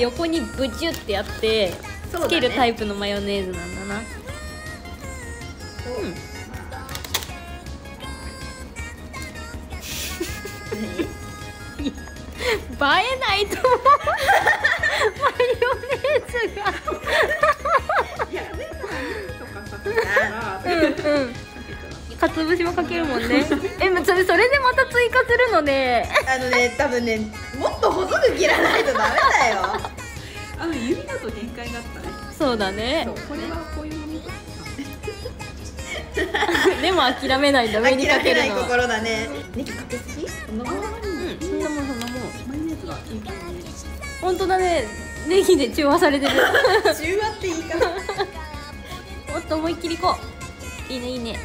横にブジュってやってつけるタイプのマヨネーズなんだな。映えないと思うマヨネーズが。いやレモンとかさ、かつぶしもかけるもんね。それでまた追加するのね。多分ね、もっと細く切らないとダメだよ。指だと限界だったね。そうだね。これはこういうもの。でも諦めないんだ。諦めない心だね。ネギかけすぎ？そんなもん。マヨネーズがいい感じ。本当だね。ネギで中和されてる。中和っていいかな。もっと思いっきりこう。いいねいいね。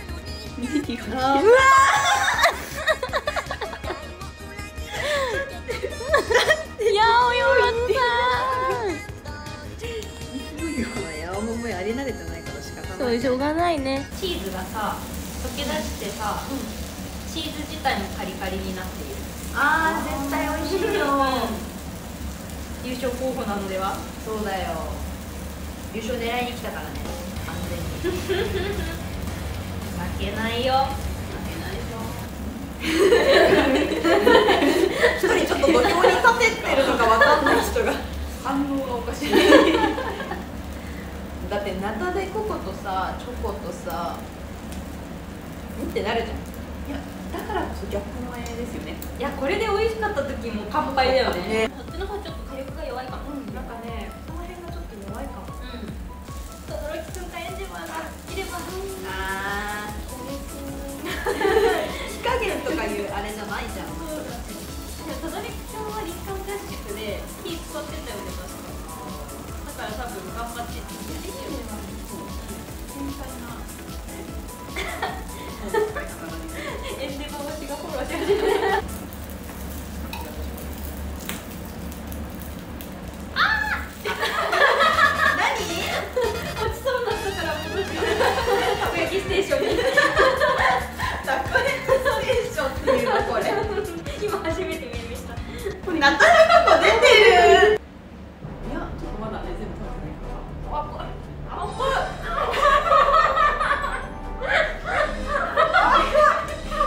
うわ。いやおよろさん。いやおももやり慣れてないから仕方ない。そうしょうがないね。チーズがさ溶け出してさ、チーズ自体もカリカリになっている。ああ絶対おいしいよ。優勝候補なのでは？そうだよ。優勝狙いに来たからね。完全に。負けないよ。負けないよ。一人ちょっと土俵に立ててるのかわかんない人が反応がおかしい。だってナタデココとさ、チョコとさ、んってなるじゃん。いやだからこそ逆の絵ですよね。いやこれで美味しかった時も乾杯だよね。こっちの方ちょっと火力が弱いかも。なんかね、この辺がちょっと弱いかも。轟くんかエンジンマンがいれば。火加減とかいうあれじゃないじゃん。轟くんは日韓合宿で火使ってたよね確か。だから多分頑張って。繊細な。エンデバ推しがフォローし始めた。ああ。何？落ちそうになったから戻して。たこ焼きステーションに。たこ焼きステーションっていうのこれ。今初めて見ました。これナタデココ出てる。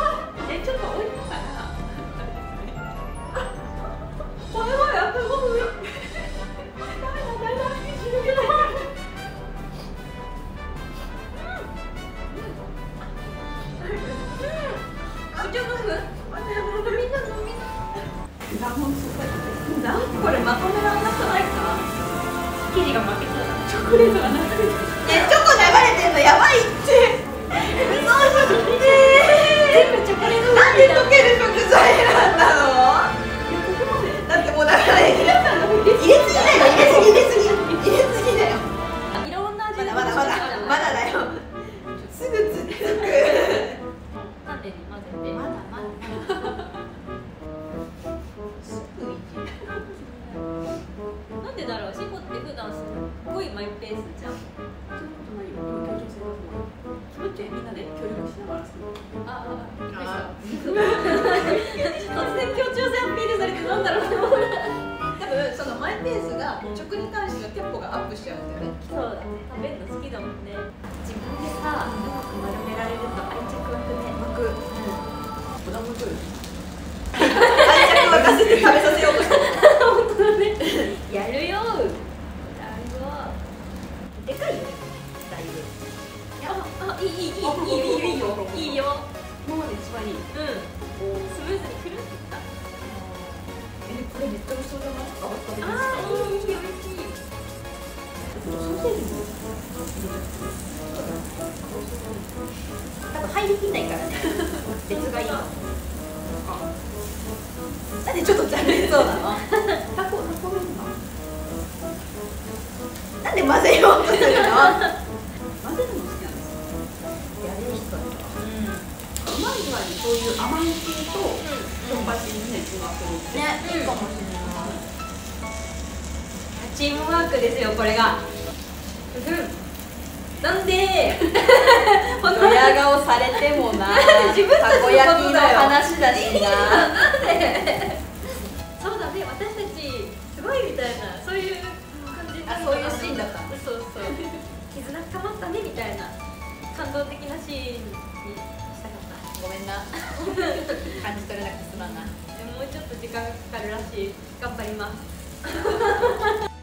そういうシーンだった。ったねみたいな感動的なシーンにしたかった。ごめんな感じ取れなくてすまんな。もうちょっと時間がかかるらしい。頑張ります。